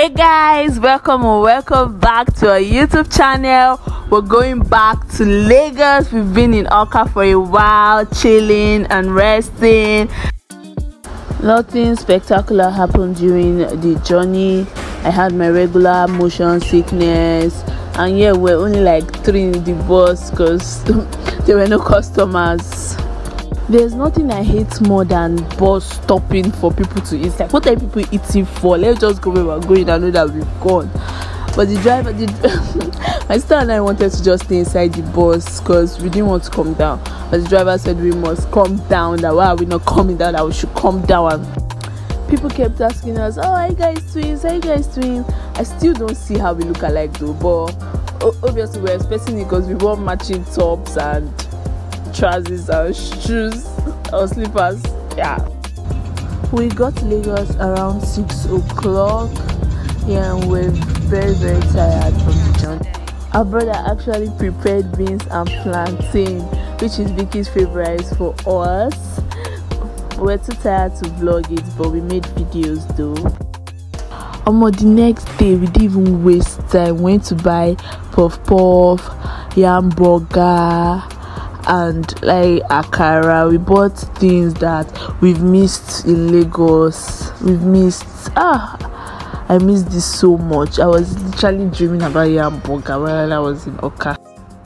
Hey guys, welcome or welcome back to our YouTube channel. We're going back to Lagos. We've been in Oka for a while, chilling and resting. Nothing spectacular happened during the journey. I had my regular motion sickness, and yeah, we're only like 3 in the bus because there were no customers. There's nothing I hate more than bus stopping for people to eat. Like, what are people eating for? Let's just go where we're going and know that we've gone. But the driver, my sister and I wanted to just stay inside the bus because we didn't want to come down. But the driver said we must come down. That why are we not coming down? That we should come down. And people kept asking us, "Oh, are you guys twins? Are you guys twins?" I still don't see how we look alike though. But obviously we're expecting it because we wore matching tops and trousers and shoes or slippers. Yeah, we got to Lagos around 6 o'clock. Yeah, and we're very tired from the journey. Our brother actually prepared beans and plantain, which is Vicky's favorite, for us. We're too tired to vlog it, but we made videos though. The next day we didn't even waste time. Went to buy puff puff, yam burger, and like akara. We bought things that we've missed in Lagos. We've missed, I missed this so much. I was literally dreaming about yam burger while I was in Oka.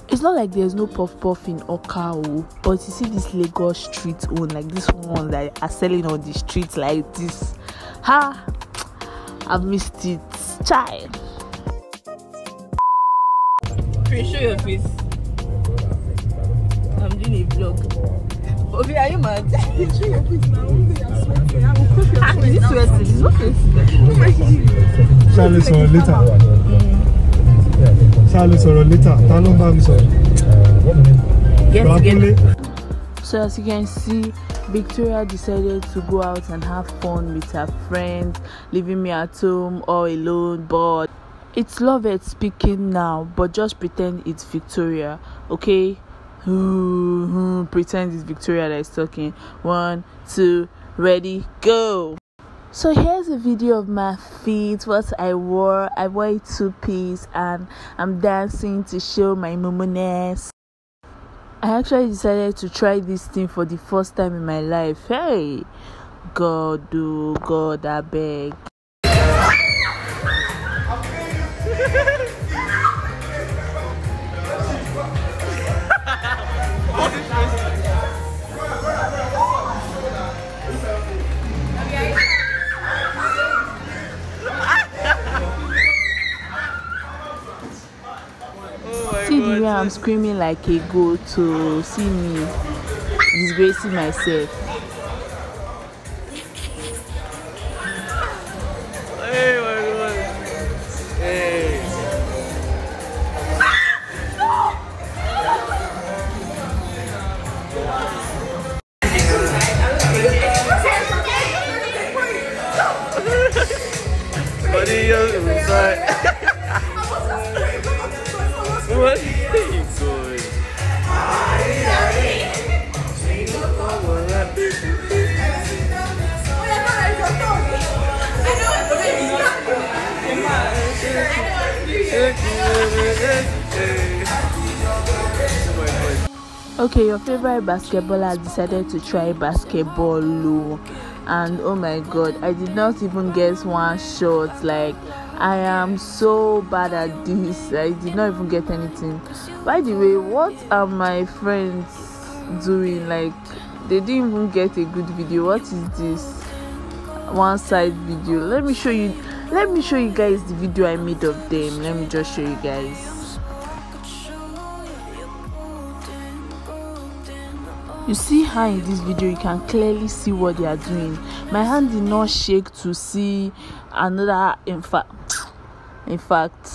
It's not like there's no puff puff in Oka, but you see this Lagos street own, like this one that are selling on the streets like this. I've missed it, child. Can you show your face? I'm doing a vlog. Obi, are you mad? Show your face now. So as you can see, Victoria decided to go out and have fun with her friends, leaving me at home all alone. But it's Lovett speaking now, but just pretend it's Victoria, okay? Pretend it's Victoria that is talking. 1, 2, ready, go. So here's a video of my feet, what I wore. I wore a two-piece and I'm dancing to show my mumuness. I actually decided to try this thing for the first time in my life. Hey, God, do God, I beg. I'm screaming like a goat to see me disgracing myself. Hey, my God. Hey. What? Okay, your favorite basketballer decided to try basketball low, and oh my God, I did not even get one shot. Like, I am so bad at this. I did not even get anything. By the way, what are my friends doing? Like, they didn't even get a good video. What is this one side video? Let me show you guys the video I made of them. Let me just show you guys. You see how in this video you can clearly see what they are doing. My hand did not shake to see another. In fact,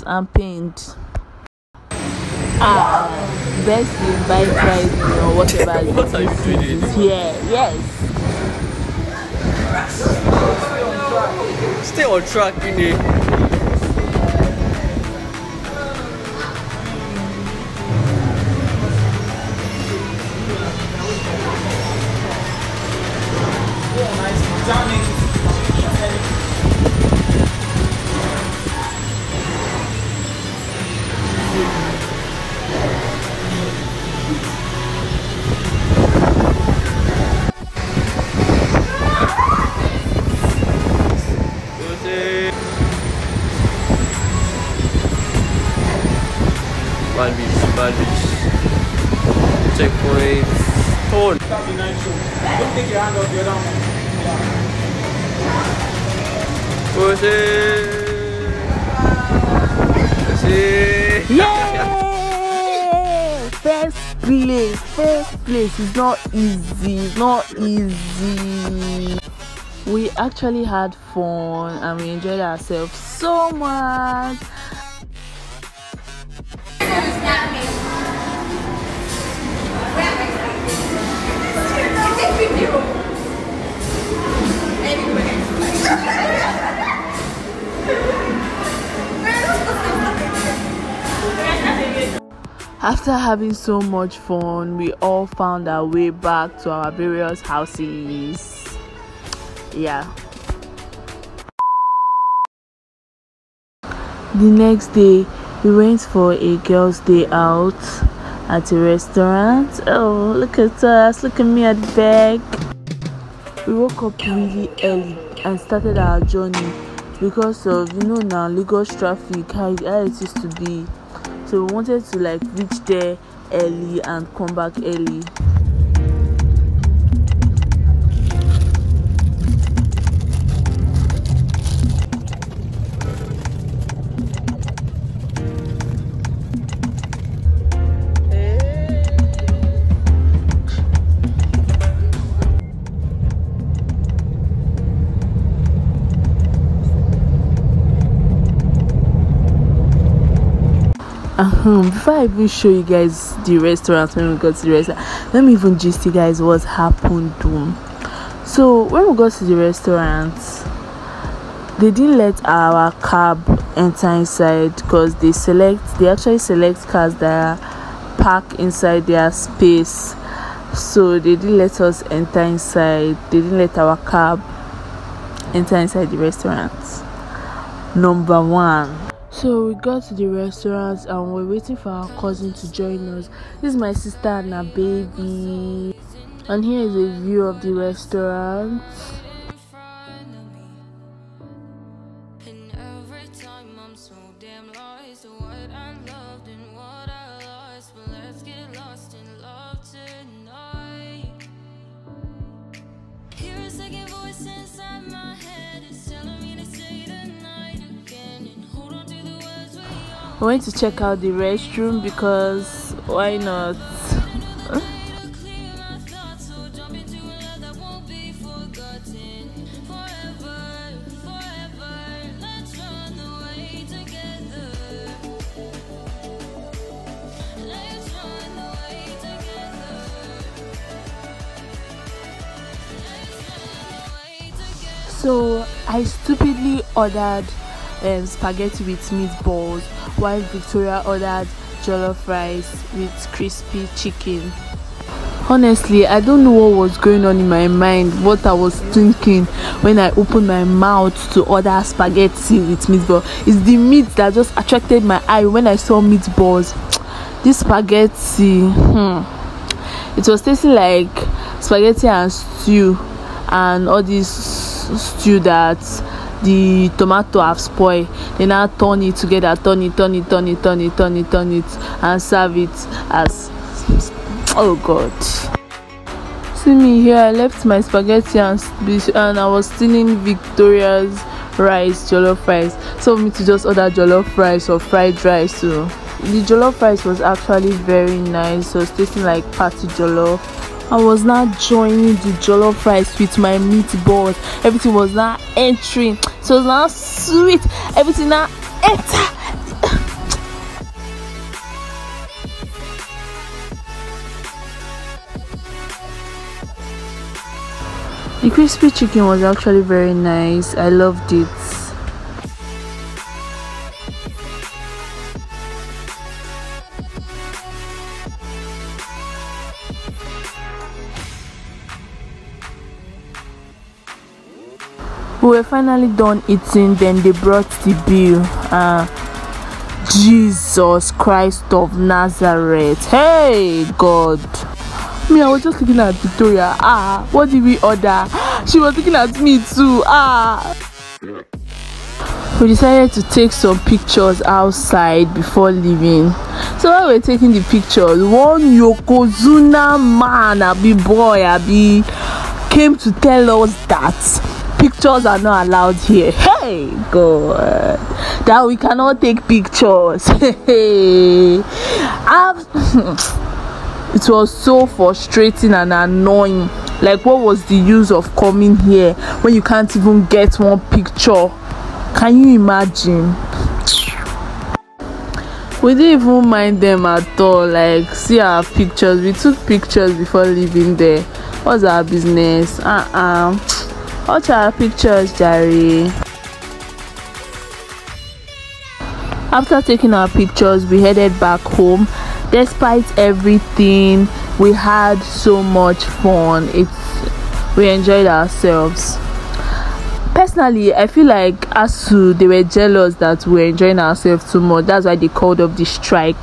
I'm pained. Best in by Friday or whatever. What are you doing? Yeah, yes. Stay on track, you know. charges. Check for a phone. Don't take your hand off the other one. Push it. Push it. Yeah! First place. First place is not easy. It's not easy. We actually had fun and we enjoyed ourselves so much. After having so much fun, we all found our way back to our various houses. Yeah. The next day, we went for a girls' day out at a restaurant. Oh, look at us! Look at me at the back. We woke up really early and started our journey because of, you know, now Lagos traffic, how it used to be. So we wanted to like reach there early and come back early. Before I even show you guys the restaurant, when we got to the restaurant, let me even gist you guys what happened. So when we got to the restaurant, they didn't let our cab enter inside because they actually select cars that are parked inside their space. So they didn't let us enter inside. They didn't let our cab enter inside the restaurant. Number one. So we got to the restaurant and we're waiting for our cousin to join us. This is my sister and her baby. And here is a view of the restaurant. I went to check out the restroom because why not? So I stupidly ordered spaghetti with meatballs, while Victoria ordered jollof rice with crispy chicken. Honestly, I don't know what was going on in my mind, what I was thinking when I opened my mouth to order spaghetti with meatballs. It's the meat that just attracted my eye when I saw meatballs. This spaghetti, it was tasting like spaghetti and stew, and all this stew that the tomato have spoiled. They now turn it together, turn it, and serve it as, oh god. See me here, I left my spaghetti and I was stealing Victoria's rice, jollof rice. So for me to just order jollof rice or fried rice. So the jollof rice was actually very nice, so it's tasting like party jollof. I was not joining the jollof rice with my meatballs. Everything was not entering. So it was not sweet. Everything now enter. The crispy chicken was actually very nice. I loved it. We were finally done eating, then they brought the bill. Jesus Christ of Nazareth. Hey God. Me, I was just looking at Victoria. What did we order? She was looking at me too. we decided to take some pictures outside before leaving. So while we were taking the pictures, one Yokozuna man, abi boy came to tell us that pictures are not allowed here. Hey God, that we cannot take pictures. Hey, it was so frustrating and annoying. Like, what was the use of coming here when you can't even get one picture? Can you imagine? We didn't even mind them at all. Like, see our pictures. We took pictures before leaving there. What's our business? Watch our pictures, Jerry. After taking our pictures, we headed back home. Despite everything, we had so much fun. We enjoyed ourselves. Personally, I feel like ASU, they were jealous that we were enjoying ourselves too much. That's why they called off the strike.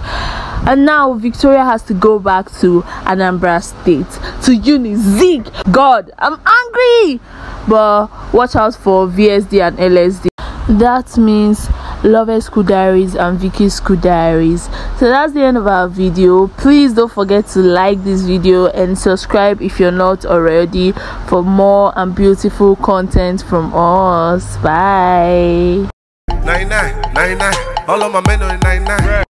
And now Victoria has to go back to Anambra State, to UniZig. God, I'm angry! But watch out for VSD and LSD. That means Lover's School Diaries and Vicky's School Diaries. So that's the end of our video. Please don't forget to like this video and subscribe if you're not already for more and beautiful content from us. Bye. Nine, nine, nine, nine. All of my men are nine, nine.